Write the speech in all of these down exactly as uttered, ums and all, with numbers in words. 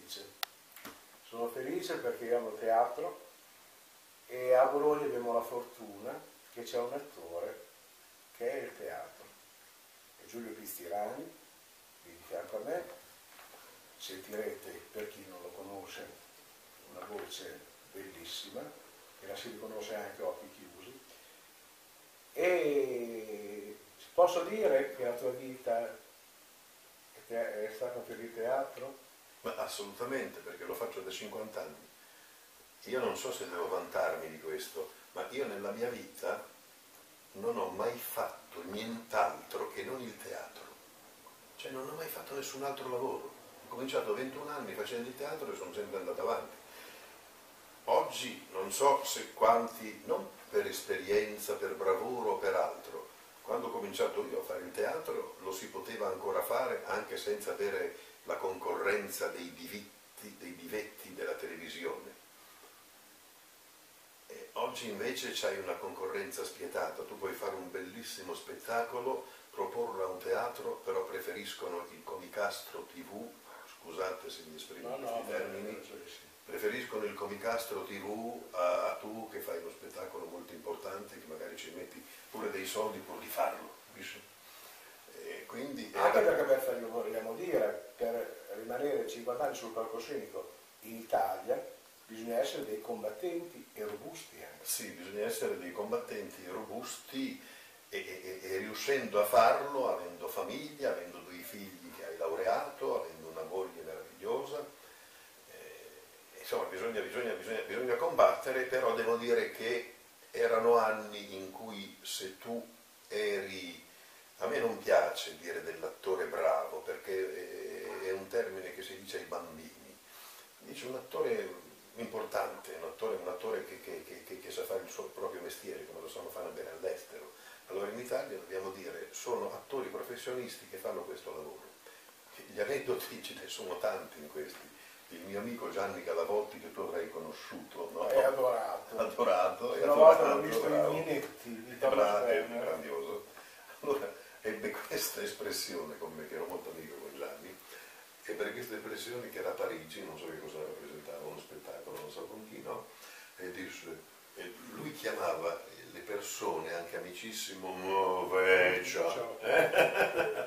felice. Sono felice perché io amo teatro e a Bologna abbiamo la fortuna che c'è un attore che è il teatro. È Giulio Pizzirani, qui di fianco a me. Sentirete, per chi non lo conosce, una voce bellissima, e la si riconosce anche a occhi chiusi. E posso dire che la tua vita è stata per il teatro? Ma assolutamente, perché lo faccio da cinquanta anni. Io non so se devo vantarmi di questo, ma io nella mia vita non ho mai fatto nient'altro che non il teatro. Cioè non ho mai fatto nessun altro lavoro. Ho cominciato a ventuno anni facendo il teatro e sono sempre andato avanti. Oggi non so se quanti, non per esperienza, per bravura o per altro, quando ho cominciato io a fare il teatro lo si poteva ancora fare anche senza avere la concorrenza dei divitti, dei divetti della televisione. E oggi invece c'hai una concorrenza spietata, tu puoi fare un bellissimo spettacolo, proporlo a un teatro, però preferiscono il comicastro tivù, scusate se mi esprimo in no, questi no, termini, no, preferiscono il comicastro tivù a, a tu che fai uno spettacolo molto importante, che magari ci metti pure dei soldi pur di farlo, capisci? E quindi anche perché per farlo vogliamo dire, per rimanere cinquanta anni sul palcoscenico in Italia bisogna essere dei combattenti e robusti anche. Sì, bisogna essere dei combattenti e robusti e, e, e riuscendo a farlo, avendo famiglia, avendo due figli che hai laureato, avendo una moglie meravigliosa, e, insomma bisogna, bisogna, bisogna, bisogna combattere, però devo dire che erano anni in cui se tu eri... A me non piace dire dell'attore bravo, perché è un termine che si dice ai bambini. Dice un attore importante, un attore, un attore che, che, che, che sa fare il suo proprio mestiere, come lo sanno fare bene all'estero. Allora in Italia dobbiamo dire, sono attori professionisti che fanno questo lavoro. Gli aneddoti ce ne sono tanti in questi. Il mio amico Gianni Calavotti, che tu avrai conosciuto, no? È adorato. Adorato. È una volta l'ho visto bravo. In Minetti. È grandioso. Allora, ebbe questa espressione con me, che ero molto amico con Gianni, e per questa espressione che era a Parigi, non so che cosa rappresentava, uno spettacolo, non so con chi, no? E disse, e lui chiamava le persone, anche amicissimo, no, Vecia,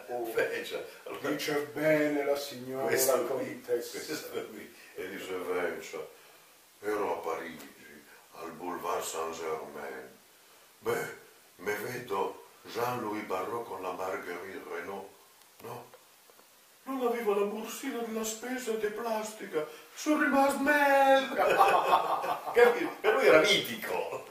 Vecia. Allora, dice bene la signora, questa qui, questa qui, e dice Vecia, ero a Parigi, al Boulevard Saint-Germain, beh, me vedo Jean-Louis Barrault con la Marguerite Renault, no? Non aveva la borsina della spesa di plastica, sono rimasto mel! Per lui era mitico,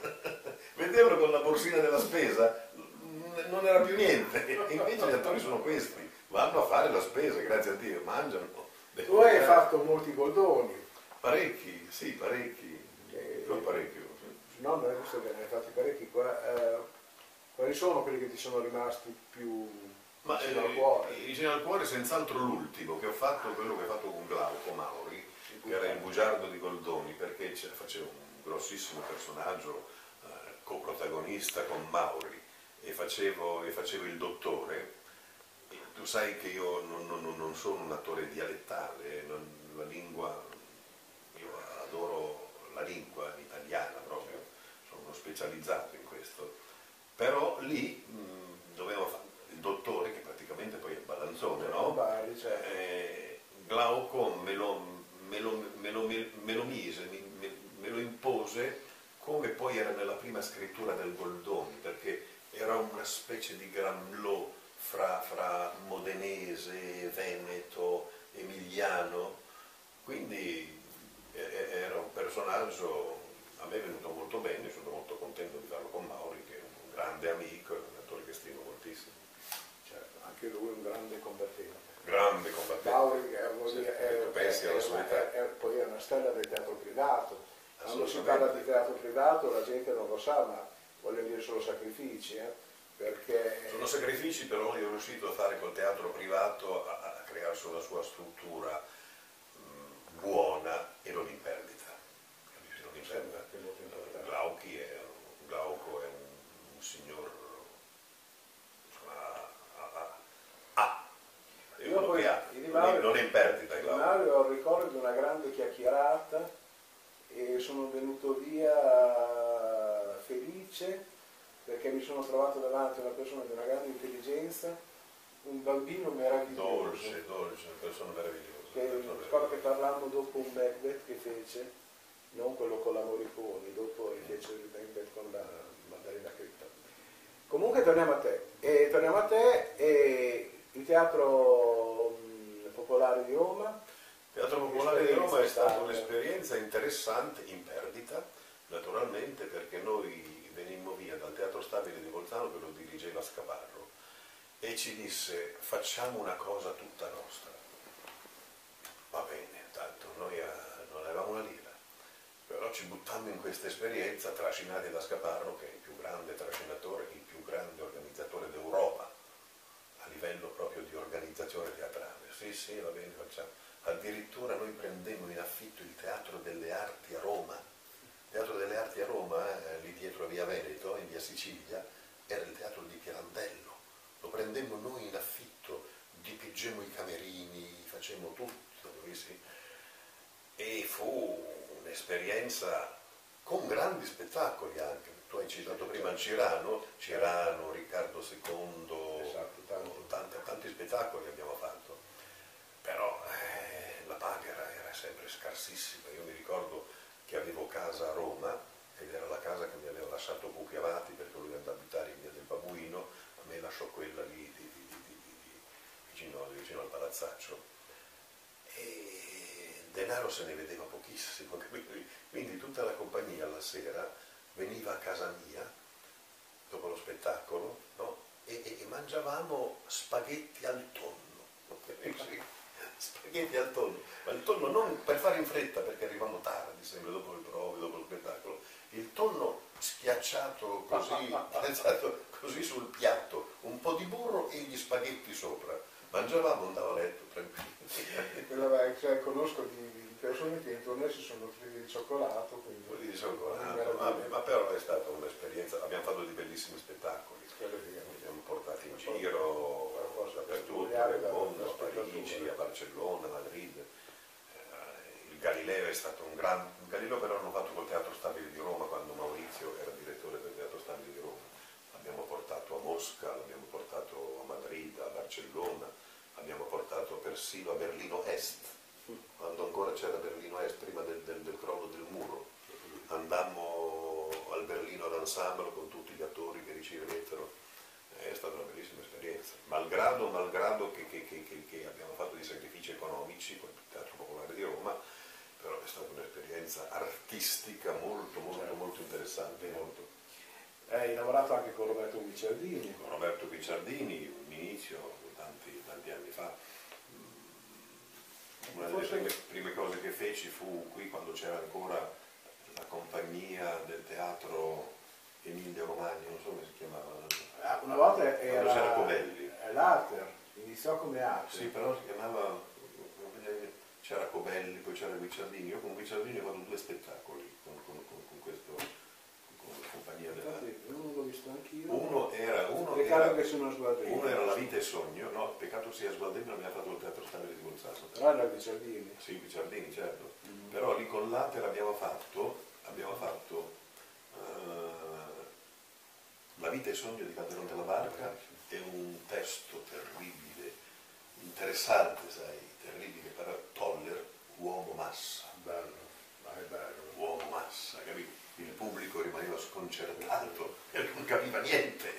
vedevano con la borsina della spesa, non era più niente, e invece gli attori sono questi, vanno a fare la spesa, grazie a Dio, mangiano. Tu hai eh, fatto molti Goldoni. Parecchi, sì, parecchi, eh, non parecchi. No, non è questo che ne hai fatti parecchi qua. Eh... Quali sono quelli che ti sono rimasti più Ma, vicino eh, al cuore? Vicino al cuore senz'altro l'ultimo che ho fatto, quello che ho fatto con Glauco Mauri, che era il bugiardo di Goldoni, perché faceva un grossissimo personaggio eh, coprotagonista con Mauri e facevo, e facevo il dottore. E tu sai che io non, non, non sono un attore dialettale, non, la lingua, io adoro la lingua italiana proprio, sono uno specializzato in questo. Però lì mh, dovevo fare il dottore, che praticamente poi è Balanzone, no? Bari, certo. eh, Glauco me lo, me lo, me lo, me lo mise, me, me lo impose, come poi era nella prima scrittura del Goldoni, perché era una specie di gramblò fra, fra modenese, veneto, emiliano, quindi era un personaggio, a me è venuto molto bene, sono molto contento di farlo con Mauri, che grande amico, è un attore che stimo moltissimo. Certo, anche lui è un grande combattente. Grande combattente. Mauri cioè, è, è, è poi è una stella del teatro privato. Quando si parla di teatro privato la gente non lo sa, ma voglio dire solo sacrifici. Eh? Perché... Sono sacrifici, però io ho riuscito a fare col teatro privato a, a crearsi una sua struttura mh, buona e non in perdita. Non in perdita. Certo, Glauchi è, Glauco è un signor ha ah, ah, ah. Io poi, ha. Non, non è in perdita. Io ho il ricordo di una grande chiacchierata e sono venuto via felice perché mi sono trovato davanti a una persona di una grande intelligenza, un bambino meraviglioso. Dolce, dolce, una persona meravigliosa. Che, persona ricordo che parlammo dopo un Macbeth che fece, non quello con la Morricone, dopo mm. fece il Macbeth con la Maddalena Crippa. Comunque torniamo a te, e, torniamo a te e il Teatro Popolare di Roma. Il Teatro Popolare di Roma è stata un'esperienza interessante, in perdita, naturalmente, perché noi venimmo via dal Teatro Stabile di Bolzano che lo dirigeva Scaparro e ci disse facciamo una cosa tutta nostra. Va bene, tanto noi non avevamo una lira, però ci buttammo in questa esperienza trascinati da Scaparro che è il più grande trascinatore, il più grande organizzatore d'Europa a livello proprio di organizzazione teatrale. Sì, sì, va bene, facciamo. Addirittura noi prendemmo in affitto il Teatro delle Arti a Roma. Il Teatro delle Arti a Roma, eh, lì dietro a Via Veneto, in Via Sicilia, era il teatro di Pirandello. Lo prendemmo noi in affitto, dipingemmo i camerini, facemmo tutto, sì. E fu un'esperienza con grandi spettacoli anche. Tu hai citato prima Cirano, Cirano, Riccardo secondo, esatto, tanti. Tanti, tanti spettacoli abbiamo fatto. Però eh, la paga era, era sempre scarsissima. Io mi ricordo che avevo casa a Roma ed era la casa che mi aveva lasciato Pupi Avati perché lui andava ad abitare in via del Babuino, a me lasciò quella lì di, di, di, di, di, di, vicino, vicino al palazzaccio e denaro se ne vedeva pochissimo, quindi, quindi tutta la compagnia la sera veniva a casa mia dopo lo spettacolo, no? e, e, e mangiavamo spaghetti al tonno. Okay. Spaghetti al tonno, ma il tonno non per fare in fretta perché arrivavamo tardi, sempre dopo le prove, dopo lo spettacolo, il tonno schiacciato così, schiacciato così sul piatto, un po' di burro e gli spaghetti sopra, mangiavamo, andavo a letto tranquilli. Quella, cioè, conosco di persone che intorno a si sono privi di cioccolato, quindi... Quelli di cioccolato, ma, ma però è stata un'esperienza, abbiamo fatto dei bellissimi spettacoli, li abbiamo portati in giro... dappertutto, nel mondo, a Parigi, a Barcellona, a Madrid. Eh, il Galileo è stato un gran... Un Galileo però hanno fatto col Teatro Stabile di Roma quando Maurizio era direttore del Teatro Stabile di Roma. L'abbiamo portato a Mosca, l'abbiamo portato a Madrid, a Barcellona, l'abbiamo portato persino a Berlino Est, quando ancora c'era Berlino Est, prima del, del, del crollo del muro. Andammo al Berlino d'Ensemble con tutti gli attori che ricevettero. È stata una bellissima esperienza, malgrado, malgrado che, che, che, che abbiamo fatto dei sacrifici economici con il Teatro Popolare di Roma, però è stata un'esperienza artistica molto, molto, certo. molto interessante. Molto. Hai lavorato anche con Roberto Guicciardini. Con Roberto Guicciardini, un inizio, tanti, tanti anni fa. Una delle Forse... prime, prime cose che feci fu qui quando c'era ancora la compagnia del teatro Emilia Romagna, non so come si chiamava. Ah, una volta era Cobelli. L'Arter, iniziò come Arter. Sì, però si chiamava, c'era Cobelli, poi c'era Guicciardini. Io con Guicciardini ho fatto due spettacoli con, con, con, con questo con la compagnia della... Uno l'ho visto anch'io. Uno era... Uno peccato era, che sono sguadrino. Uno era La Vita e Sogno, no, peccato sia sguadrino, non mi ha fatto il Teatro Stabile di Bolzano. Però era Guicciardini. Sì, Guicciardini, certo. Mm. Però lì con l'Arter abbiamo fatto, abbiamo fatto... Uh, La Vita e Sogno di Calderone della Barca è un testo terribile, interessante, sai, terribile, però Toller, uomo massa. Bello, ma è bello. Uomo massa, capito? Il pubblico rimaneva sconcertato e non capiva niente,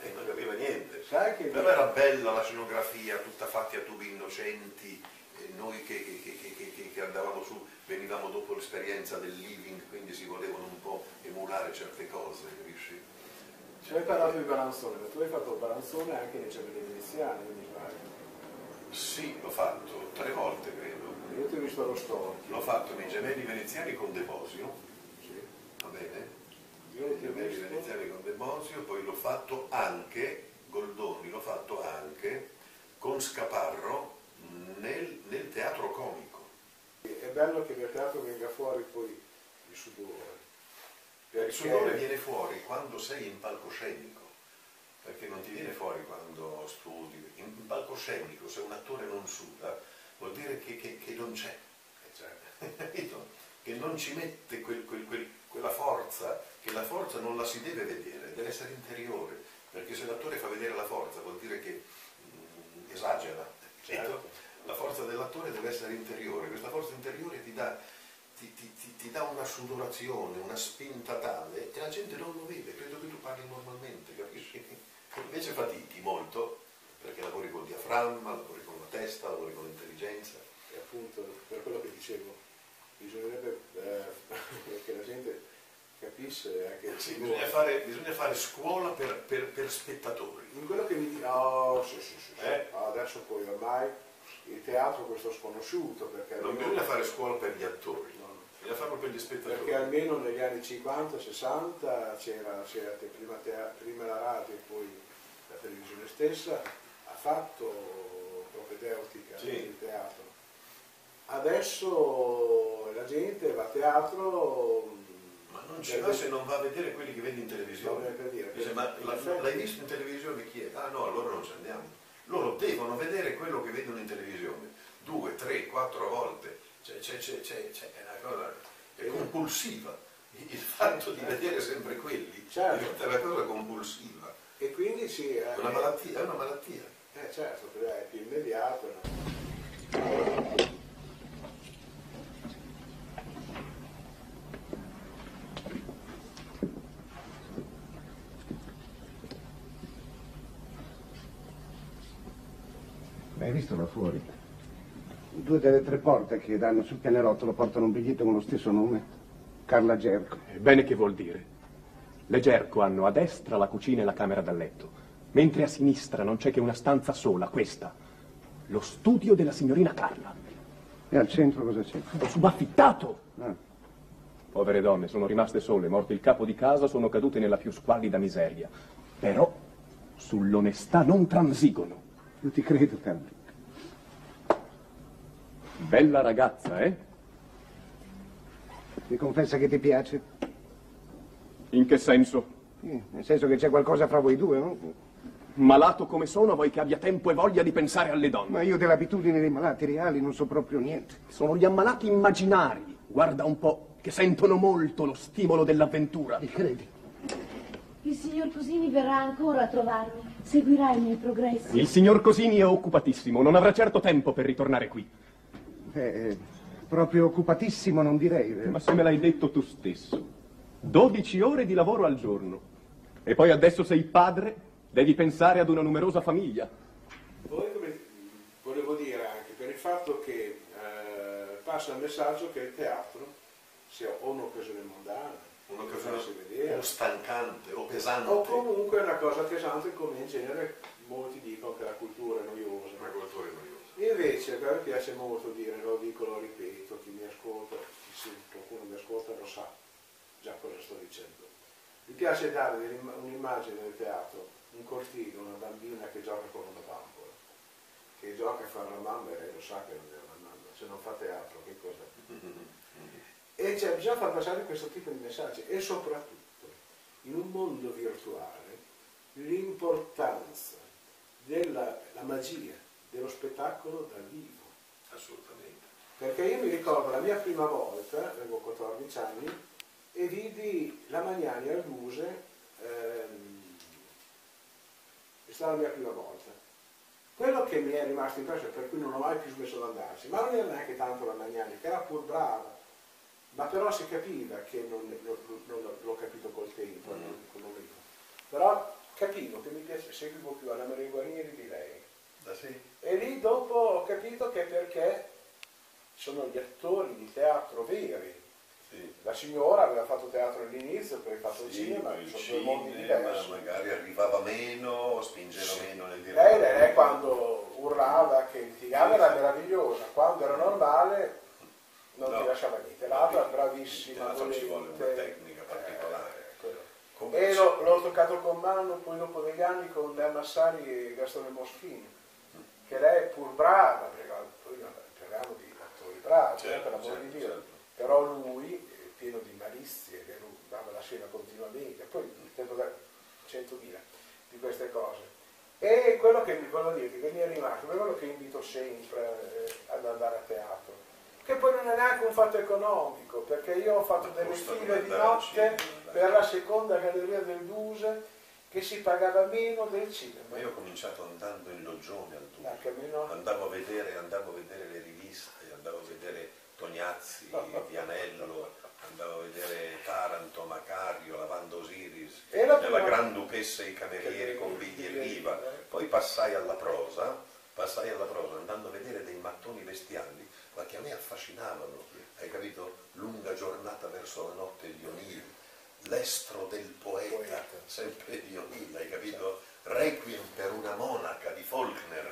e non capiva niente. Sai che però era bella la scenografia, tutta fatta a tubi innocenti, e noi che, che, che, che, che andavamo su, venivamo dopo l'esperienza del living, quindi si volevano un po' emulare certe cose, capisci? Ci hai parlato di Baranzone, ma tu hai fatto Baranzone anche nei Cervelli Veneziani, mi pare. Sì, l'ho fatto tre volte, credo. Io ti ho visto allo Storchio. L'ho fatto nei Cervelli Veneziani con De Bosio, sì. Va bene? Nei Cervelli Veneziani con De Bosio, poi l'ho fatto anche, Goldoni, l'ho fatto anche con Scaparro nel, nel teatro comico. È bello che nel teatro venga fuori poi il sudore. Perché... Il sudore viene fuori quando sei in palcoscenico, perché non ti viene fuori quando studi. In palcoscenico, se un attore non suda, vuol dire che, che, che non c'è. non ci mette quel, quel, quel, quella forza, che la forza non la si deve vedere, deve essere interiore, perché se l'attore fa vedere la forza vuol dire che mh, esagera, certo. La forza dell'attore deve essere interiore, questa forza interiore ti dà, ti, ti, ti, ti dà una sudorazione, una spinta tale, e la gente non lo vede, credo che tu parli normalmente, capisci? Invece fatichi molto, perché lavori col diaframma, lavori con la testa, lavori con l'intelligenza. E appunto, per quello che dicevo, bisognerebbe eh, che la gente capisse anche... Sì, bisogna fare, bisogna fare scuola per, per, per spettatori. In quello che mi dicono, oh, sì, sì, sì, eh? adesso poi ormai il teatro questo sconosciuto, perché... Non bisogna fare scuola per gli attori, no, no. bisogna farlo per gli spettatori. Perché almeno negli anni cinquanta sessanta c'era prima, prima la radio e poi la televisione stessa, ha fatto propedeutica sì. il teatro. Adesso la gente va a teatro... Ma non ci va se non va a vedere quelli che vedi in televisione. Per dire, per Dice, ma l'hai visto in televisione chi è? Ah no, allora non ci andiamo. Loro devono vedere quello che vedono in televisione, due, tre, quattro volte, cioè, cioè, cioè, cioè, cioè, è una cosa è compulsiva, il fatto di vedere sempre quelli certo. è una cosa compulsiva. E quindi sì, è una malattia, è una malattia. Eh certo, è più immediato. No? Hai visto là fuori? Due delle tre porte che danno sul pianerottolo portano un biglietto con lo stesso nome, Carla Gerco. Bene, che vuol dire? Le Gerco hanno a destra la cucina e la camera da letto, mentre a sinistra non c'è che una stanza sola, questa, lo studio della signorina Carla. E al centro cosa c'è? Ho subaffittato! Ah. Povere donne, sono rimaste sole, morto il capo di casa, sono cadute nella più squallida miseria. Però sull'onestà non transigono. Non ti credo, Carla. Bella ragazza, eh? Mi confessa che ti piace? In che senso? Eh, nel senso che c'è qualcosa fra voi due, no? Malato come sono, vuoi che abbia tempo e voglia di pensare alle donne? Ma io dell'abitudine dei malati reali non so proprio niente. Sono gli ammalati immaginari, guarda un po', che sentono molto lo stimolo dell'avventura. Ti credi? Il signor Cosini verrà ancora a trovarmi, seguirà i miei progressi. Il signor Cosini è occupatissimo, non avrà certo tempo per ritornare qui. Eh, proprio occupatissimo non direi. Eh. Ma se me l'hai detto tu stesso, dodici ore di lavoro al giorno. E poi adesso sei padre, devi pensare ad una numerosa famiglia. Volevo dire anche per il fatto che eh, passa il messaggio che il teatro sia un'occasione mondana. Un'occasione o stancante o pesante o comunque una cosa pesante, come in genere molti dicono che la cultura è noiosa. La cultura è noiosa. Invece a me piace molto dire, lo dico, lo ripeto, chi mi ascolta, chi qualcuno mi ascolta lo sa già cosa sto dicendo. Mi piace dare un'immagine del teatro, un cortile, una bambina che gioca con una bambola, che gioca a fare la mamma e lei lo sa che non è una mamma, se non fa teatro che cosa è? E cioè, bisogna far passare questo tipo di messaggi e soprattutto in un mondo virtuale l'importanza della la magia dello spettacolo dal vivo. Assolutamente. Perché io mi ricordo la mia prima volta, avevo quattordici anni, e vidi la Magnani al Duse, ehm, è stata la mia prima volta. Quello che mi è rimasto impresso, per cui non ho mai più smesso di andarci, ma non era neanche tanto la Magnani, che era pur brava, ma però si capiva che non, non, non l'ho capito col tempo, mm. non, non però capivo che mi piace, seguivo più Anna Maria Guarnieri di lei. Ah, sì. E lì dopo ho capito che perché sono gli attori di teatro veri. Sì. La signora aveva fatto teatro all'inizio, poi ha fatto il sì, cinema, il sono cinema, due mondi diversi. Magari arrivava meno, spingeva sì. meno nel direttore. Lei, lei, lei quando urlava che litigava era meravigliosa, quando era normale... Non no, ti lasciava niente, l'altra bravissima. Non ci vuole una tecnica particolare. Eh, e l'ho toccato con mano poi dopo degli anni con De Massari e Gastone Moschini, mm. che lei è pur brava, perché poi parliamo di attori bravi, certo, eh, per l'amore certo, di Dio, certo. però lui è pieno di malizie, che lui dava la scena continuamente, poi mm. tempo da centomila di queste cose. E quello che mi voglio dire, che mi è rimasto, è quello che invito sempre eh, ad andare a teatro. che poi non è neanche un fatto economico, perché io ho fatto delle file di notte per la seconda galleria del Duse che si pagava meno del cinema. Ma io ho cominciato andando in loggione al Duse, andavo a vedere, andavo a vedere le riviste, andavo a vedere Tognazzi, Vianello, andavo a vedere Taranto, Macario, La Vandosiris, e la, la Granduchessa e i camerieri con Vigli e Riva. Poi passai alla prosa, passai alla prosa andando a vedere dei mattoni bestiali, ma che a me affascinavano, hai capito? Lunga giornata verso la notte di Onirio, l'estro del poeta, poeta. sempre di Onirio, hai capito? Requiem per una monaca di Faulkner,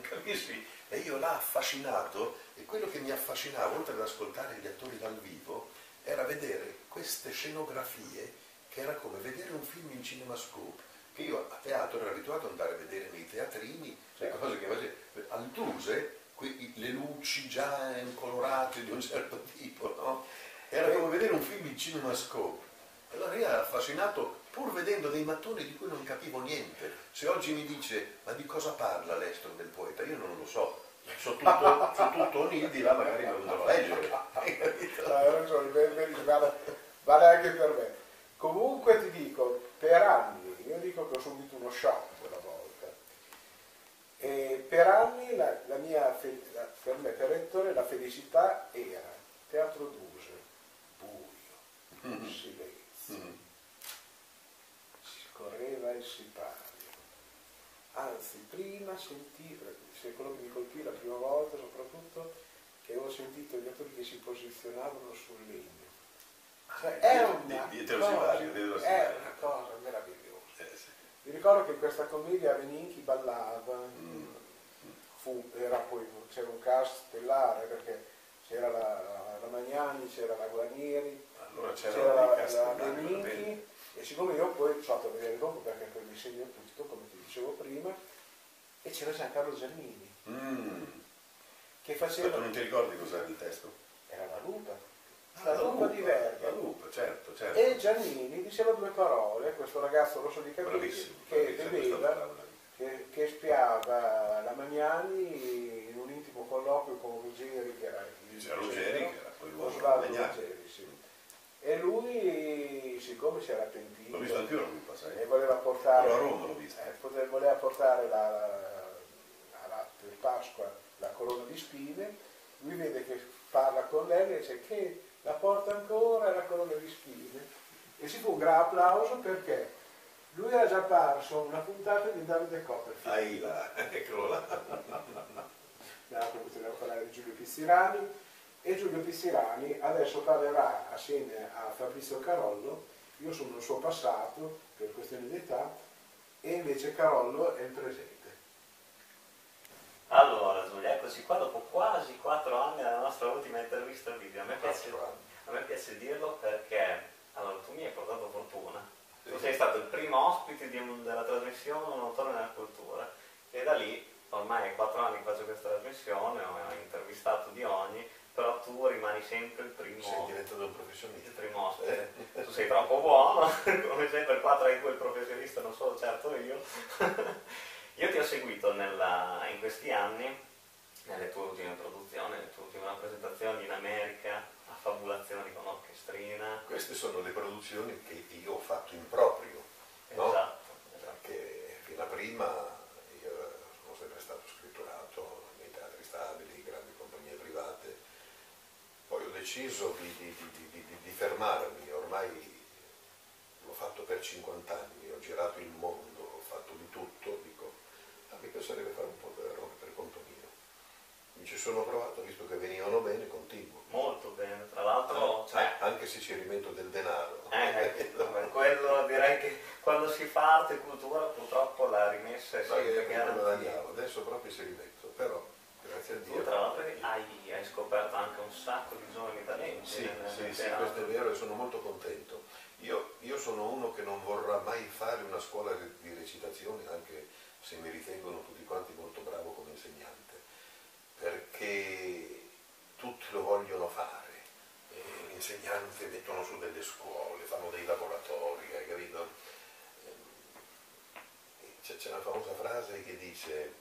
capisci? E io l'ho affascinato, e quello che mi affascinava, oltre ad ascoltare gli attori dal vivo, era vedere queste scenografie, che era come vedere un film in cinemascope, che io a teatro ero abituato ad andare a vedere nei teatrini, cioè cose che facevo, al Duse, le luci già colorate di un certo tipo, no? Era come vedere un film in cinemascope. Allora io ero affascinato, pur vedendo dei mattoni di cui non capivo niente. Se oggi mi dice, ma di cosa parla l'estro del poeta? Io non lo so, so tutto, so tutto nidi, là magari non lo leggere. Vale, vale anche per me. Comunque ti dico, per anni, io dico che ho subito uno shock una volta, e per anni la, la mia, la, per me, per Ettore, la felicità era Teatro Duse, buio, mm-hmm. silenzio, mm-hmm. si correva il sipario. Anzi, prima sentivo, se quello che mi colpì la prima volta soprattutto, che avevo sentito gli attori che si posizionavano sul legno. Cioè, è una, di, cosa, sipario, è una cosa meravigliosa. Eh, sì. Mi ricordo che questa commedia Aveninchi ballava, mm. fu, era poi c'era un cast stellare, perché c'era la, la, la Magnani, c'era la Guarnieri, allora c'era la Aveninchi, e siccome io poi ho fatto vedere dopo, perché poi mi segno tutto, come ti dicevo prima, e c'era Giancarlo Giannini, mm. che faceva... Ma tu non ti ricordi cos'era il testo? Era la lupa. La, la lupa di Verga, la lupa, certo, certo. E Giannini diceva due parole, questo ragazzo rosso di capelli che beveva, che, che spiava la Magnani in un intimo colloquio con Ruggeri, che era il Ruggeri, che era poi l'uomo della Magnani. Sì. E lui, siccome si era pentito, l'ho visto anche io la lupa, sai? E voleva portare, però a Roma l'ho vista. Eh, voleva portare la, la, la, per Pasqua la corona di spine, lui vede che parla con lei e dice che la porta ancora la corona di spine, e si fu un gran applauso, perché lui era già apparso una puntata di Davide Copperfield. Ahì là, eccolo là. Potevamo parlare di Giulio Pizzirani, e Giulio Pizzirani adesso parlerà assieme a Fabrizio Carollo. Io sono il suo passato per questioni di età, e invece Carollo è il presente. Allora Giulia, eccoci qua dopo quasi quattro anni dalla nostra ultima intervista video. A me piace, a me piace dirlo, perché allora, tu mi hai portato fortuna, tu sei stato il primo ospite di un, della trasmissione Un autore nella cultura, e da lì ormai quattro anni che faccio questa trasmissione, ho intervistato di ogni, però tu rimani sempre il primo, sei diventato un professionista, il primo ospite, eh. Tu sei troppo buono, come sempre qua tra i due il professionista non sono certo io. Io ti ho seguito nella, in questi anni, nelle tue ultime produzioni, nelle tue ultime rappresentazioni in America, a Fabulazioni con orchestrina. Queste sono le produzioni che io ho fatto in proprio, no? Esatto, esatto. Perché fino a prima io sono sempre stato scritturato nei teatri stabili, in grandi compagnie private, poi ho deciso di, di, di, di, di, di fermarmi, ormai l'ho fatto per cinquanta anni, ho girato il mondo, ho fatto di tutto, dico, ah, mi piacerebbe fare un po' della roba per conto mio. Mi ci sono provato, visto che venivano bene, continuo. Molto bene, tra l'altro... Ah, cioè... Anche se ci rimento del denaro. Eh, eh, quello direi che quando si fa arte e cultura purtroppo la rimessa è sempre garantita. Adesso proprio si rimetto, però grazie a Dio. Tu tra l'altro hai, hai scoperto anche un sacco di giovani talenti. Sì, nel, sì, nel sì, questo è vero, e sono molto contento. Io, io sono uno che non vorrà mai fare una scuola di recitazione, anche se mi ritengono tutti quanti molto bravo come insegnante, perché tutti lo vogliono fare. L'insegnante mettono su delle scuole, fanno dei laboratori, hai capito? C'è una famosa frase che dice: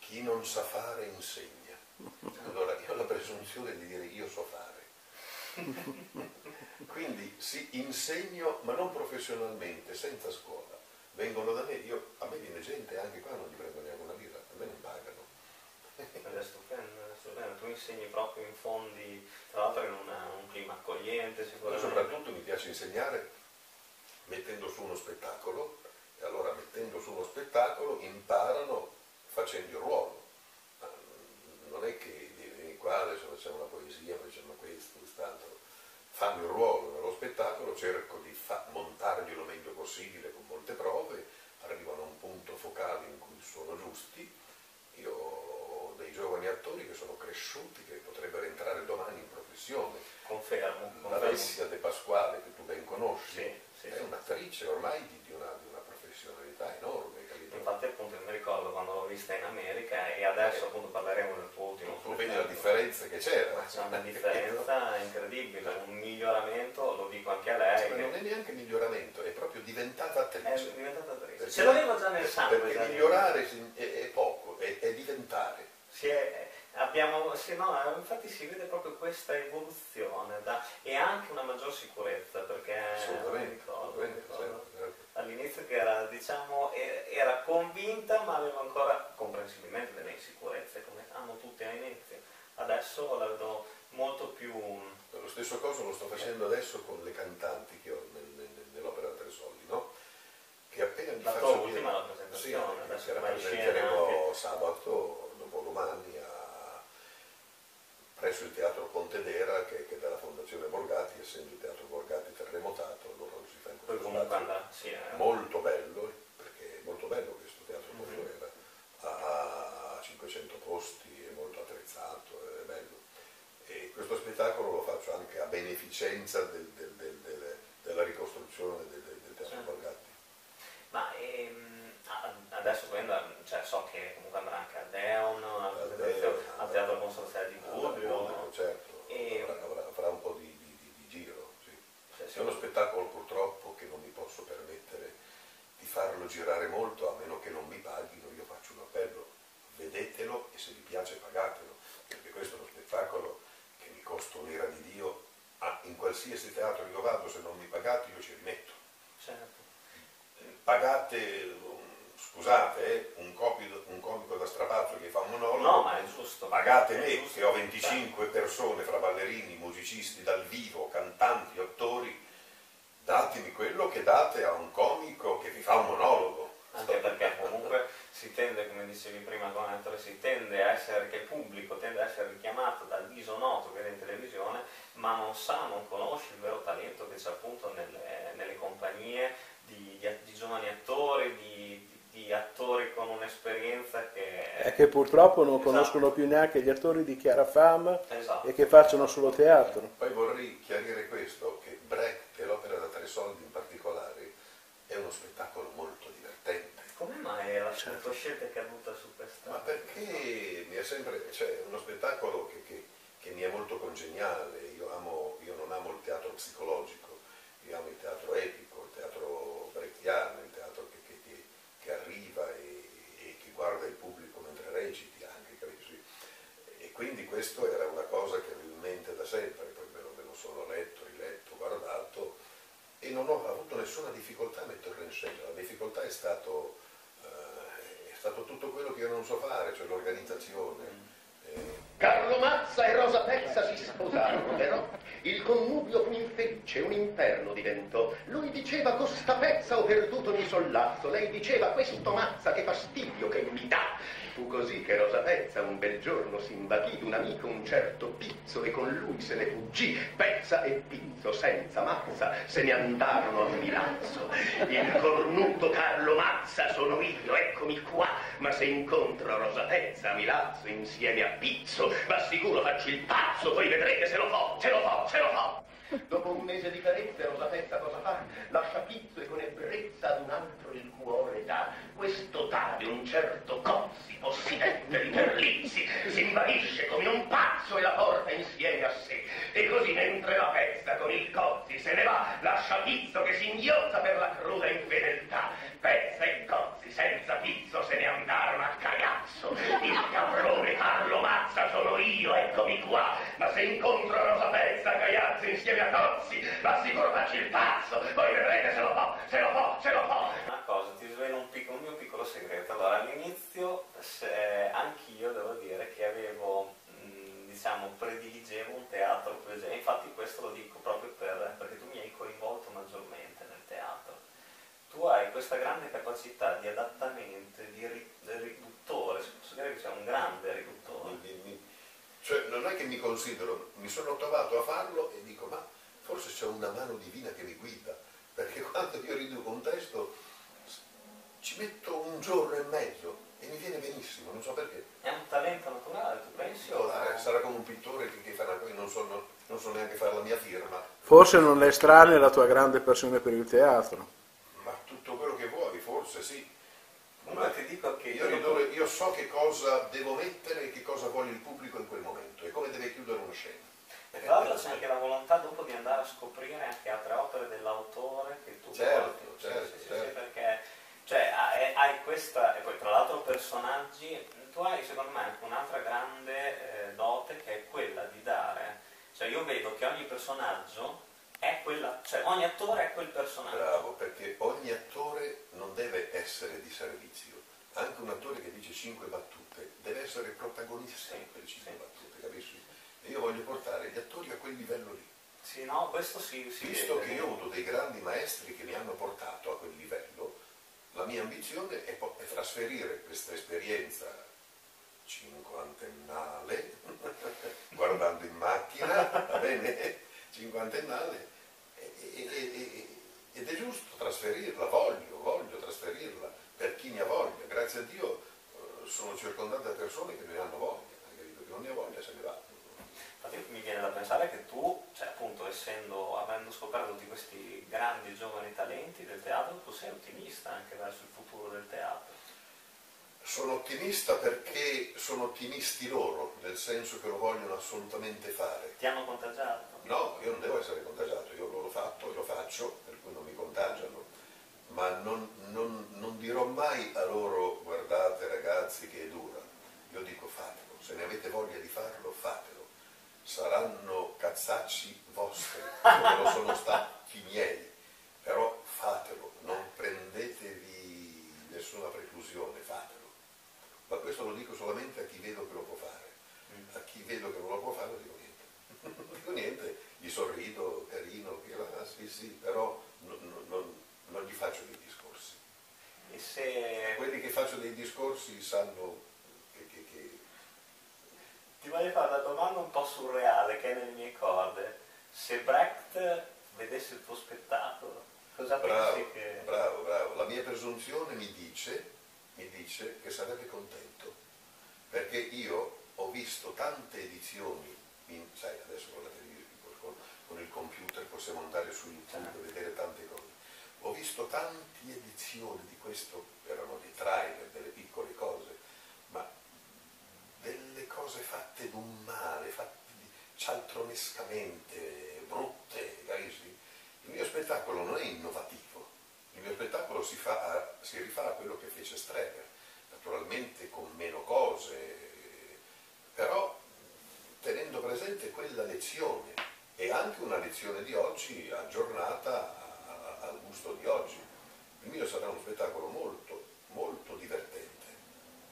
chi non sa fare insegna. Allora io ho la presunzione di dire io so fare. Quindi sì, insegno, ma non professionalmente, senza scuola. Vengono da me, io, a me viene gente, anche qua non gli prendo neanche una lira, a me non pagano. Adesso tu insegni proprio in fondi, tra l'altro in una, un clima accogliente sicuramente. Ma soprattutto mi piace insegnare mettendo su uno spettacolo, e allora mettendo su uno spettacolo imparano facendo il ruolo. Non è che vieni qua, adesso facciamo una poesia, facciamo questo, quest'altro. Fanno il ruolo nello spettacolo, cerco di montarglielo meglio possibile con molte prove, arrivano a un punto focale in cui sono giusti. Io dei giovani attori che sono cresciuti, che potrebbero entrare domani in professione. Confermo. La Vessia De Pasquale, che tu ben conosci, sì, sì, è sì, un'attrice ormai di, di, una, di una professionalità enorme. Capito? Infatti appunto mi ricordo quando l'ho vista in America, e adesso eh, appunto parleremo del tuo ultimo. Tu vedi la differenza che c'era. C'è una differenza incredibile, un miglioramento, lo dico anche a lei. Ma che... non è neanche miglioramento, è proprio diventata attrice. È diventata attrice. Ce l'aveva già nel sangue. Perché migliorare è, è poco, è, è diventare. Si è, abbiamo, sì, no, infatti si vede proprio questa evoluzione da, e anche una maggior sicurezza, perché all'inizio che era, diciamo, era convinta ma aveva ancora comprensibilmente delle insicurezze, come hanno tutti all'inizio. Adesso la vedo molto più... Lo stesso cosa lo sto facendo adesso con le cantanti che ho nel, nel, nell'opera Tre Soldi, no? Che appena mi faccio... l'ultima la presentazione, sì, adesso la presenteremo sabato... domani a, presso il Teatro Pontedera, che, che dalla Fondazione Borgati, essendo il Teatro Borgati terremotato, allora si fa in questo spazio, sì, eh. molto bello, perché è molto bello questo Teatro Pontedera, mm-hmm. ha cinquecento posti, è molto attrezzato, è bello. E questo spettacolo lo faccio anche a beneficenza del, del, del, del, della ricostruzione del, del Teatro, sì, Borgati. Ma ehm... adesso cioè, so che comunque andrà anche a Deon, al Teatro Consorziale di Gubbio, certo, e... avrà, avrà un po' di, di, di, di giro, sì. Cioè, è sì, uno spettacolo purtroppo che non mi posso permettere di farlo girare molto, a meno che non mi paghino. Io faccio un appello, vedetelo e se vi piace pagatelo, perché questo è uno spettacolo che mi costa un'ira di Dio, ah, in qualsiasi teatro io vado, se non mi pagate io ci rimetto. Certo. Pagate... Scusate, un comico, un comico da strapazzo che fa un monologo, no, ma è giusto, pagate me, è giusto, che ho venticinque persone fra ballerini, musicisti dal vivo, cantanti, attori, datemi quello che date a un comico che vi fa un monologo. Anche perché comunque si tende, come dicevi prima con l'attore, si tende a essere, che il pubblico tende a essere richiamato dal viso noto che è in televisione, ma non sa, non conosce il vero talento che c'è appunto nelle, nelle compagnie di, di, di giovani attori, di, di attori con un'esperienza che... E che purtroppo non esatto. conoscono più neanche gli attori di chiara fama, esatto. e che facciano solo teatro. Poi vorrei chiarire questo, che Brecht e l'opera da Tre Soldi in particolare è uno spettacolo molto divertente. Come mai la certo. scelta è caduta su questa? Ma perché mi è sempre... cioè, uno spettacolo che, che, che mi è molto congeniale, io, amo, io non amo il teatro psicologico, io amo il teatro epico, il teatro brechtiano, il teatro che arriva e, e chi guarda il pubblico mentre reciti anche, capisci? E quindi questo era una cosa che avevo in mente da sempre, poi me lo, me lo sono letto, riletto, guardato e non ho avuto nessuna difficoltà a metterlo in scena. La difficoltà è stato, eh, è stato tutto quello che io non so fare, cioè l'organizzazione. Eh. Carlo Mazza e Rosa Pezza si sposarono, però il connubio fu infelice, un inferno diventò. Lui diceva: "Costa Pezza ho perduto mi sollazzo", lei diceva: "Questo Mazza che fastidio che mi dà". Fu così che Rosa Pezza un bel giorno si imbatì d'un amico, un certo Pizzo, e con lui se ne fuggì. Pezza e Pizzo senza Mazza se ne andarono a Milazzo. Il cornuto Carlo Mazza sono io, eccomi qua, ma se incontro Rosa Pezza a Milazzo insieme a Pizzo, ma sicuro faccio il pazzo, poi vedrete se lo fo, se lo fo, se lo fo. Dopo un mese di carezze Rosa Pezza cosa fa? Lascia Pizzo e con ebbrezza ad un altro il cuore dà. Questo tale un certo Cozzi, possidente di Terlizzi, si invalisce come un pazzo e la porta insieme a sé. E così mentre la Pezza con il Cozzi se ne va, lascia Pizzo che si inghiozza per la cruda infedeltà. Pezza e Cozzi senza Pizzo se ne andarono a cagazzo. Il caprone Carlo Mazza sono eccomi qua, ma se incontro Rosa Pezza, Gaiazzi insieme a Tozzi, ma sicuro faccio il pazzo, voi vedrete se lo fa, se lo fa, se lo fa. Una cosa, ti svelo un, un mio piccolo segreto. Allora, all'inizio eh, anch'io devo dire che avevo, mh, diciamo, prediligevo un teatro, infatti questo lo dico proprio per, perché tu mi hai coinvolto maggiormente nel teatro. Tu hai questa grande capacità di adattamento, di ri, riduttore, se posso dire che c'è un grande riduttore. Mi, mi, cioè non è che mi considero, mi sono trovato a farlo e dico ma forse c'è una mano divina che mi guida, perché quando io riduco un testo ci metto un giorno e mezzo e mi viene benissimo, non so perché. È un talento naturale, tu pensi? No, o... sarà come un pittore che, che farà, poi non so, non, non so neanche fare la mia firma. Forse non è strana la tua grande passione per il teatro. Sì, ma ti dico che io, ridore, io so che cosa devo mettere e che cosa vuole il pubblico in quel momento e come deve chiudere una scena. E tra l'altro c'è anche la volontà dopo di andare a scoprire anche altre opere dell'autore che tu certo, vuoi. Certo, sì, sì, certo. Sì, perché cioè, hai questa, e poi tra l'altro personaggi, tu hai secondo me anche un'altra grande eh, dote che è quella di dare, cioè io vedo che ogni personaggio è quella, cioè ogni attore è quel personaggio. Bravo, perché ogni attore non deve essere di servizio. Anche un attore che dice cinque battute deve essere protagonista di quelle cinque battute, capisci? E io voglio portare gli attori a quel livello lì. Sì, no, questo sì, sì. Visto che io ho avuto dei grandi maestri che mi hanno portato a quel livello, la mia ambizione è, è trasferire questa esperienza cinquantennale, guardando in macchina, va bene? cinquantennale e, e, e, ed è giusto trasferirla, voglio, voglio trasferirla per chi ne ha voglia, grazie a Dio sono circondato da persone che ne hanno voglia, perché non ne ha voglia se ne va. Infatti mi viene da pensare che tu, cioè appunto essendo, avendo scoperto tutti questi grandi giovani talenti del teatro, tu sei ottimista anche verso il futuro del teatro. Sono ottimista perché sono ottimisti loro, nel senso che lo vogliono assolutamente fare. Ti hanno contagiato? No, io non devo essere contagiato, io l'ho fatto e lo faccio, per cui non mi contagiano, ma non, non, non dirò mai a loro guardate ragazzi che è dura, io dico fatelo, se ne avete voglia di farlo fatelo, saranno cazzacci vostri, come lo sono stati miei, però fatelo, non prendetevi nessuna preclusione, fatelo, ma questo lo dico solamente a chi vedo che lo può fare, a chi vedo che non lo può fare dico niente. Non dico niente, gli sorrido, carino, ah, sì, sì, però non, non, non gli faccio dei discorsi. E se... quelli che faccio dei discorsi sanno che, che, che... Ti voglio fare una domanda un po' surreale, che è nelle mie corde. Se Brecht vedesse il tuo spettacolo, cosa bravo, pensi che... Bravo, bravo. La mia presunzione mi dice, mi dice che sarebbe contento, perché io ho visto tante edizioni. In, sai, adesso con la televisione, con il computer possiamo andare su YouTube e vedere tante cose. Ho visto tante edizioni di questo, erano dei trailer, delle piccole cose, ma delle cose fatte d'un male, fatte cialtronescamente, brutte, capisci? Il mio spettacolo non è innovativo, il mio spettacolo si, fa, si rifà a quello che fece Streber, naturalmente con meno cose, però tenendo presente quella lezione e anche una lezione di oggi aggiornata al gusto di oggi. Il mio sarà uno spettacolo molto, molto divertente,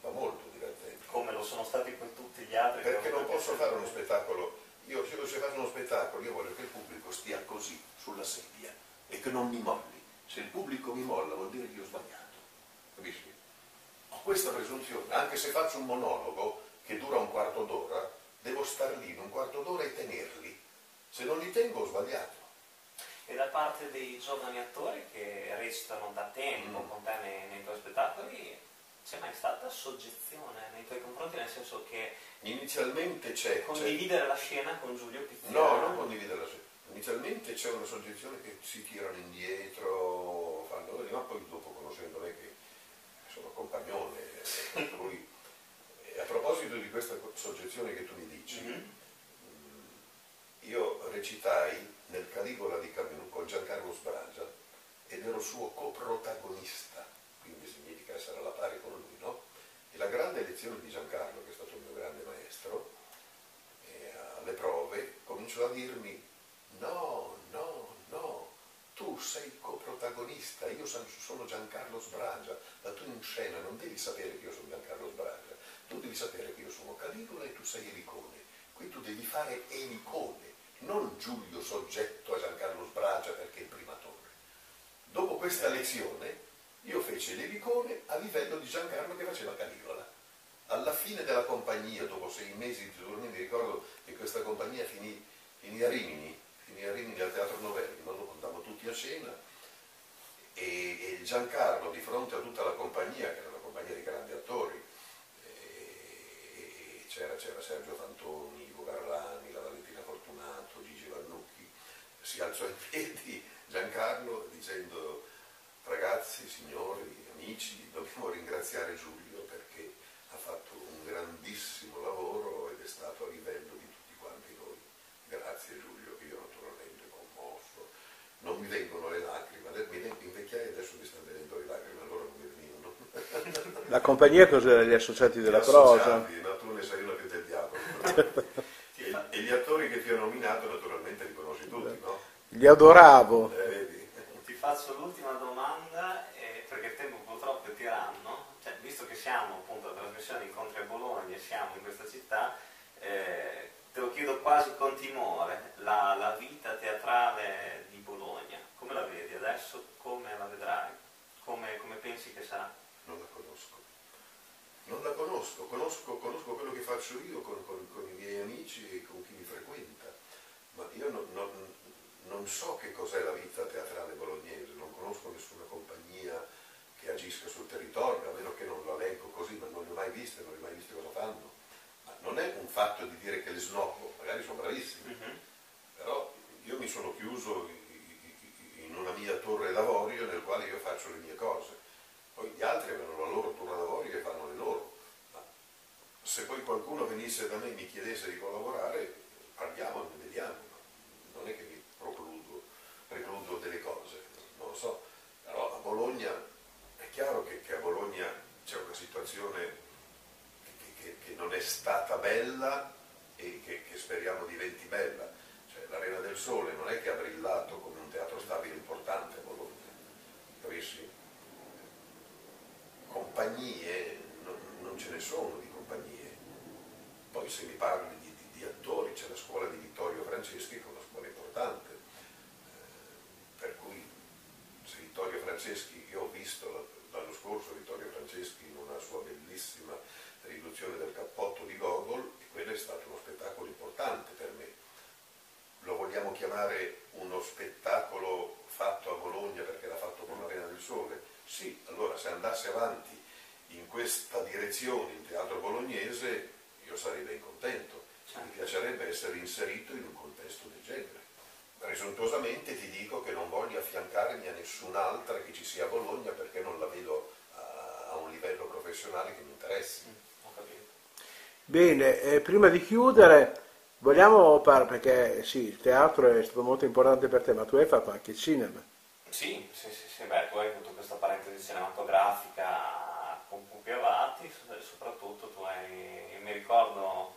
ma molto divertente. Come lo sono stati con tutti gli altri. Perché non posso fare uno spettacolo, io se faccio uno spettacolo io voglio che il pubblico stia così sulla sedia e che non mi molli. Se il pubblico mi molla vuol dire che io ho sbagliato, capisci? Ho questa presunzione, anche se faccio un monologo che dura un quarto d'ora, devo star lì in un quarto d'ora e tenerli, se non li tengo ho sbagliato. E da parte dei giovani attori che recitano da tempo mm. con te nei, nei tuoi spettacoli, c'è mai stata soggezione nei tuoi confronti, nel senso che inizialmente c'è condividere la scena con Giulio Pizzirani? No, non condividere la scena, inizialmente c'è una soggezione che si tirano indietro, fanno, ma poi dopo conoscendo me che sono compagnone, lui. A proposito di questa soggezione che tu mi dici, mm-hmm. io recitai nel Caligola di Cavour con Giancarlo Sbragia ed ero suo coprotagonista, quindi significa essere alla pari con lui, no? E la grande lezione di Giancarlo, che è stato il mio grande maestro, eh, le prove, cominciò a dirmi no, no, no, tu sei coprotagonista, io sono Giancarlo Sbragia, ma tu in scena non devi sapere che io sono Giancarlo Sbragia, tu devi sapere che io sono Caligula e tu sei Ericone, qui tu devi fare Ericone, non Giulio soggetto a Giancarlo Sbragia perché è il primatore. Dopo questa lezione io feci l'Ericone a livello di Giancarlo che faceva Caligola. Alla fine della compagnia, dopo sei mesi di turni, mi ricordo che questa compagnia finì, finì a Rimini, finì a Rimini al Teatro Novello, andavamo tutti a cena e, e Giancarlo di fronte a tutta la compagnia, che era una compagnia di grandi attori, c'era Sergio Fantoni, Ivo Garlani, la Valentina Fortunato, Gigi Vannucchi, si alzò in piedi Giancarlo dicendo: ragazzi, signori, amici, dobbiamo ringraziare Giulio perché ha fatto un grandissimo lavoro ed è stato a livello di tutti quanti noi. Grazie Giulio. Io naturalmente commosso, non mi vengono le lacrime, mi invecchiai e adesso mi stanno venendo le lacrime, allora non mi venivano. La compagnia cos'era? Gli associati della Croce? Ma tu ne sei una più del diavolo. e, e gli attori che ti ho nominato naturalmente li conosci tutti, no? Li adoravo. Eh, vedi? Ti faccio l'ultima domanda, eh, perché il tempo purtroppo è tiranno, cioè, visto che siamo appunto alla trasmissione Incontri a Bologna e siamo in questa città, eh, te lo chiedo quasi con timore, la, la vita teatrale di Bologna, come la vedi adesso, come la vedrai, come, come pensi che sarà? Non la conosco, non la conosco, conosco, conosco quello che faccio io con, con, con i miei amici e con chi mi frequenta, ma io non... non Non so che cos'è la vita teatrale bolognese, non conosco nessuna compagnia che agisca sul territorio, a meno che non la leggo così, ma non le ho mai viste, non le ho mai viste cosa fanno. Ma non è un fatto di dire che le snobbo, magari sono bravissime, uh-huh. Però io mi sono chiuso in una mia torre d'avorio nel quale io faccio le mie cose. Poi gli altri avevano la loro torre d'avorio e fanno le loro. Ma se poi qualcuno venisse da me e mi chiedesse di collaborare, parliamo e vediamo. Non è che mi precludo, precludo delle cose, non lo so, però a Bologna è chiaro che, che a Bologna c'è una situazione che, che, che non è stata bella e che, che speriamo diventi bella, cioè l'Arena del Sole non è che ha brillato come un teatro stabile importante a Bologna, capisci? Compagnie, non, non ce ne sono di compagnie, poi se mi parli di, di, di attori c'è la scuola di Vittorio Franceschi che è una scuola importante, per cui se Vittorio Franceschi, io ho visto l'anno scorso Vittorio Franceschi in una sua bellissima riduzione del cappotto di Gogol, e quello è stato uno spettacolo importante per me. Lo vogliamo chiamare uno spettacolo fatto a Bologna perché l'ha fatto con l'Arena del Sole? Sì, allora se andasse avanti in questa direzione il teatro bolognese io sarei ben contento, mi piacerebbe essere inserito in un contesto del genere. Presuntuosamente ti dico che non voglio affiancarmi a nessun'altra che ci sia a Bologna perché non la vedo a un livello professionale che mi interessi. Ho capito. Bene, eh, prima di chiudere vogliamo parlare, perché sì, il teatro è stato molto importante per te, ma tu hai fatto anche il cinema. Sì, sì, sì, sì. Beh, tu hai avuto questa parentesi cinematografica con Pupi Avati, soprattutto tu hai, mi ricordo...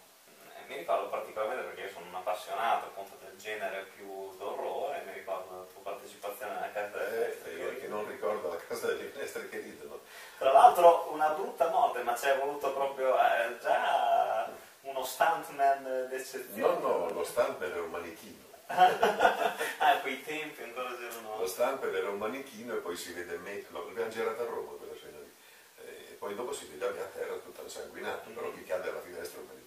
Mi ricordo particolarmente perché io sono un appassionato appunto del genere più d'orrore, mi ricordo la tua partecipazione alla Casa delle Finestre. Eh, io che non ricordo la Casa delle Finestre che ridono. Tra l'altro una brutta morte, ma c'è voluto proprio eh, già uno stuntman d'eccezione. No, no, lo stuntman era un manichino. Ah, quei tempi ancora c'erano. Lo stuntman era un manichino e poi si vede me, l'abbiamo girato a Roma quella scena lì, e poi dopo si vede a mia terra tutta insanguinata, però chi cade alla finestra è un manichino.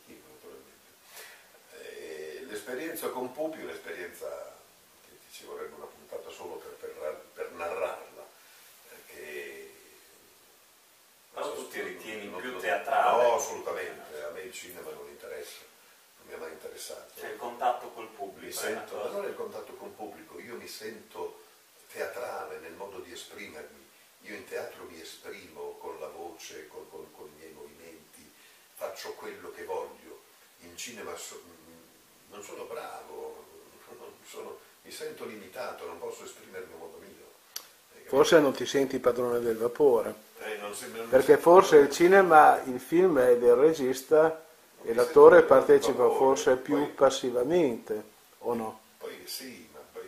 L'esperienza con Pupi è un'esperienza che ci vorrebbe una puntata solo per, per, per narrarla, perché però so, tu ti ritieni non, più teatrale? No, assolutamente, a me il cinema non interessa, non mi è mai interessato. C'è il contatto col pubblico. Sento, ma non è il contatto col pubblico, io mi sento teatrale nel modo di esprimermi, io in teatro mi esprimo con la voce, con, con, con i miei movimenti, faccio quello che voglio, in cinema so, non sono bravo, non sono, mi sento limitato, non posso esprimermi a modo mio. Forse non ti senti padrone del vapore, eh, non si, non perché forse padrone. Il cinema, il film è del regista e l'attore partecipa forse più passivamente, o no? Poi sì, ma poi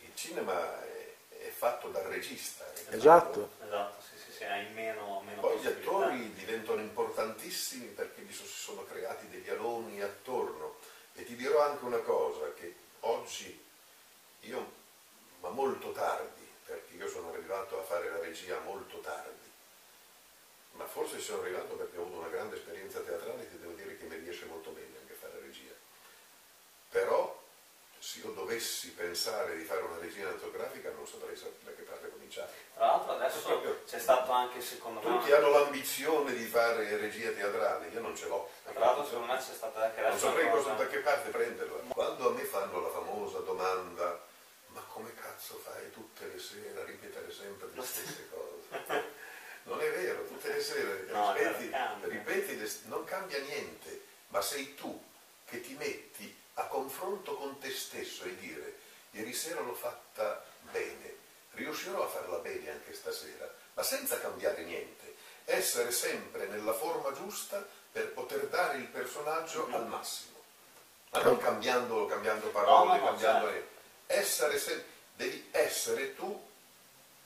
il cinema è fatto dal regista. Esatto. Esatto, sì, sì, sì, hai meno, meno poi gli attori diventano importantissimi perché si sono creati degli aloni attorno. E ti dirò anche una cosa, che oggi io, ma molto tardi, perché io sono arrivato a fare la regia molto tardi, ma forse ci sono arrivato perché ho avuto una grande esperienza teatrale e ti devo dire che mi riesce molto bene anche fare regia. Però se io dovessi pensare di fare una regia cinematografica non saprei da che parte cominciare. Tra l'altro adesso c'è stato anche, secondo me... Tutti hanno l'ambizione di fare regia teatrale, io non ce l'ho. Tra l'altro secondo me c'è stata anche la... Non saprei cosa, da che parte prenderla. Quando a me fanno la famosa domanda, ma come cazzo fai tutte le sere a ripetere sempre le stesse cose? Non è vero, tutte le sere no, ripeti, cambia. ripeti le, non cambia niente, ma sei tu che ti metti a confronto con te stesso e dire: ieri sera l'ho fatta bene, riuscirò a farla bene anche stasera, ma senza cambiare niente, essere sempre nella forma giusta per poter dare il personaggio mm-hmm. al massimo, ma non cambiando, cambiando parole, no, cambiando certo. essere sempre, devi essere tu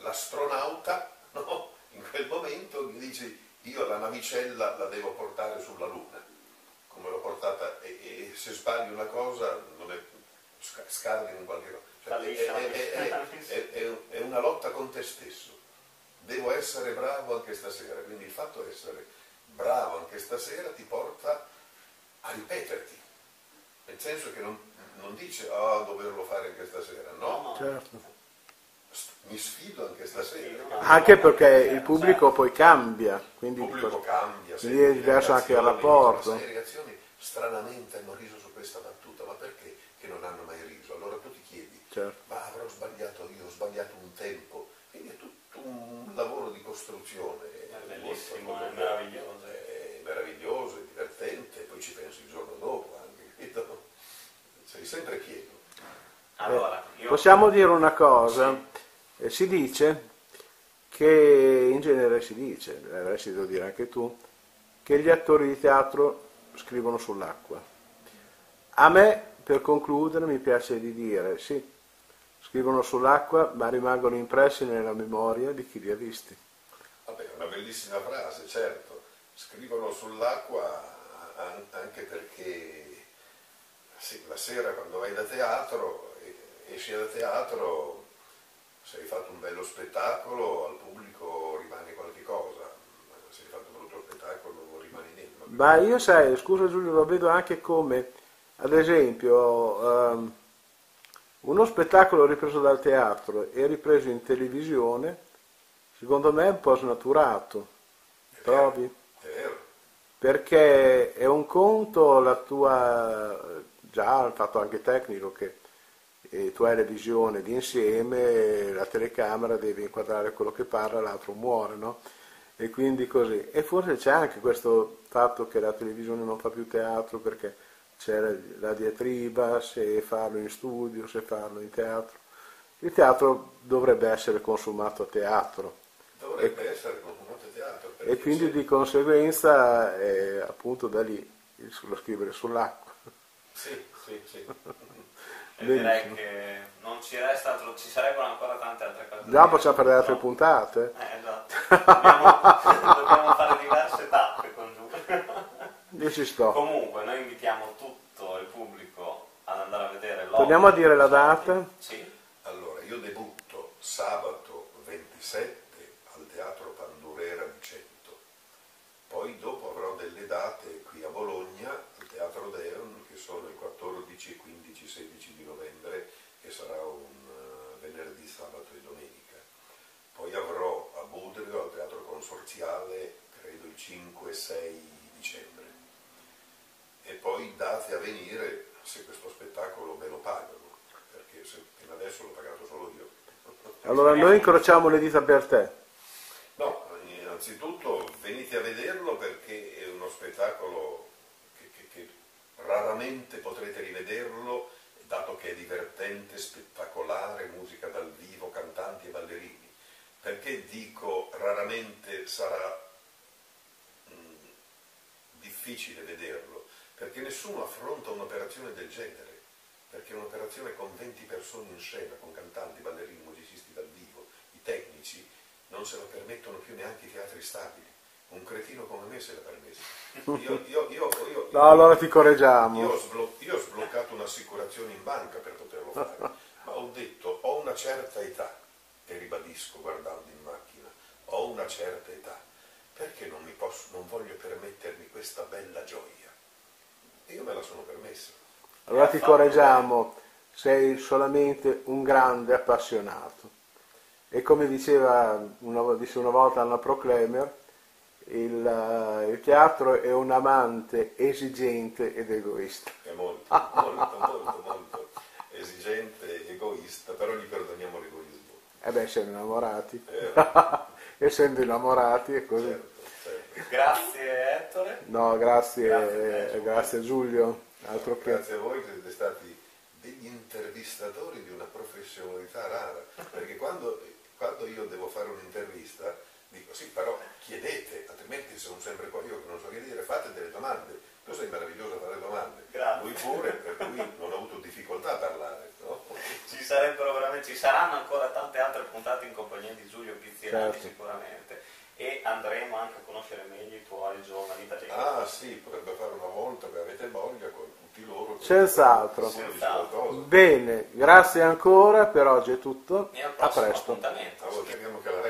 l'astronauta, no? In quel momento mi dici: io la navicella la devo portare sulla Luna, come l'ho portata, e, e se sbagli una cosa non è, scarri in qualche cosa. Cioè, è, è, è, è, è, è una lotta con te stesso. Devo essere bravo anche stasera, quindi il fatto di essere bravo anche stasera ti porta a ripeterti, nel senso che non, non dice ah, oh, doverlo fare anche stasera, no? Certo. Mi sfido anche stasera. Anche perché il pubblico poi cambia, quindi il pubblico cambia, quindi è diverso anche il rapporto. Le reazioni stranamente hanno riso su questa battuta, ma perché che non hanno mai riso? Allora tu ti chiedi, certo. ma avrò sbagliato io, ho sbagliato un tempo, quindi è tutto un lavoro di costruzione. È bellissimo, è meraviglioso. È meraviglioso, è divertente, poi ci pensi il giorno dopo anche, capito? Sei sempre chiedo. Allora, io... Possiamo dire una cosa, sì. si dice che, in genere si dice, dovresti dire anche tu, che gli attori di teatro scrivono sull'acqua. A me, per concludere, mi piace di dire, sì, scrivono sull'acqua, ma rimangono impressi nella memoria di chi li ha visti. Vabbè, è una bellissima frase, certo, scrivono sull'acqua anche perché sì, la sera quando vai da teatro... esci da teatro, se hai fatto un bello spettacolo, al pubblico rimane qualche cosa, se hai fatto un brutto spettacolo rimane niente. Ma io sai, scusa Giulio, lo vedo anche come, ad esempio, um, uno spettacolo ripreso dal teatro e ripreso in televisione, secondo me è un po' snaturato, è trovi? Vero, è vero. Perché è un conto la tua, già il fatto anche tecnico che... e tu hai la visione di insieme, la telecamera deve inquadrare quello che parla, l'altro muore, no? E quindi così. E forse c'è anche questo fatto che la televisione non fa più teatro perché c'è la, la diatriba, se farlo in studio, se farlo in teatro. Il teatro dovrebbe essere consumato a teatro. Dovrebbe e, essere consumato a teatro. E quindi di conseguenza è appunto da lì lo scrivere sull'acqua. Sì, sì, sì. E direi che non ci resta altro, ci sarebbero ancora tante altre cose. Già possiamo fare altre no. puntate. Eh, esatto. Dobbiamo, dobbiamo fare diverse tappe con Giulio. Ci sto. Comunque noi invitiamo tutto il pubblico ad andare a vedere. Vogliamo dire la data? Sì. Allora, io debutto sabato ventisette al Teatro Pandurera di Cento. Poi dopo avrò delle date qui a Bologna, al Teatro Deon, che sono il quattordici e quindici sedici di novembre, che sarà un venerdì, sabato e domenica. Poi avrò a Budrio, al Teatro Consorziale, credo il cinque e sei dicembre. E poi date a venire, se questo spettacolo me lo pagano, perché fino adesso l'ho pagato solo io. Allora noi incrociamo le dita per te. No, innanzitutto venite a vederlo perché è uno spettacolo... Raramente potrete rivederlo, dato che è divertente, spettacolare, musica dal vivo, cantanti e ballerini. Perché dico raramente sarà mh, difficile difficile vederlo, perché nessuno affronta un'operazione del genere, perché è un'operazione con venti persone in scena, con cantanti, ballerini, musicisti dal vivo, i tecnici, non se la permettono più neanche i teatri stabili. Un cretino come me se l'ha permesso. Io, io, io, io, io, no, allora ti correggiamo. Io ho, sblo io ho sbloccato un'assicurazione in banca per poterlo fare, ma ho detto, ho una certa età, e ribadisco guardando in macchina, ho una certa età, perché non mi posso, non voglio permettermi questa bella gioia? E io me la sono permessa. Allora ti correggiamo, sei solamente un grande appassionato. E come diceva una, disse una volta Anna Proclemer, Il, il teatro è un amante esigente ed egoista. È molto, molto, molto, molto esigente, egoista, però gli perdoniamo l'egoismo. Eh beh, siamo innamorati. Eh, Essendo innamorati è così. Certo, certo. Grazie Ettore. No, grazie, grazie, eh, grazie Giulio. Altro no, che... Grazie a voi che siete stati degli intervistatori di una professionalità rara, perché quando, quando io devo fare un'intervista... Dico sì, però chiedete, altrimenti sono sempre qua io che non so che dire, fate delle domande. Tu sei meraviglioso a fare domande. Grazie. Lui pure, per cui non ho avuto difficoltà a parlare, no? Ci sarebbero veramente, ci saranno ancora tante altre puntate in compagnia di Giulio Pizzirani, certo, sicuramente, e andremo anche a conoscere meglio i tuoi giovani italiani. Ah sì, potrebbe fare una volta che avete voglia con tutti loro. Senz'altro. Bene, grazie ancora, per oggi è tutto. E al prossimo appuntamento. Allora,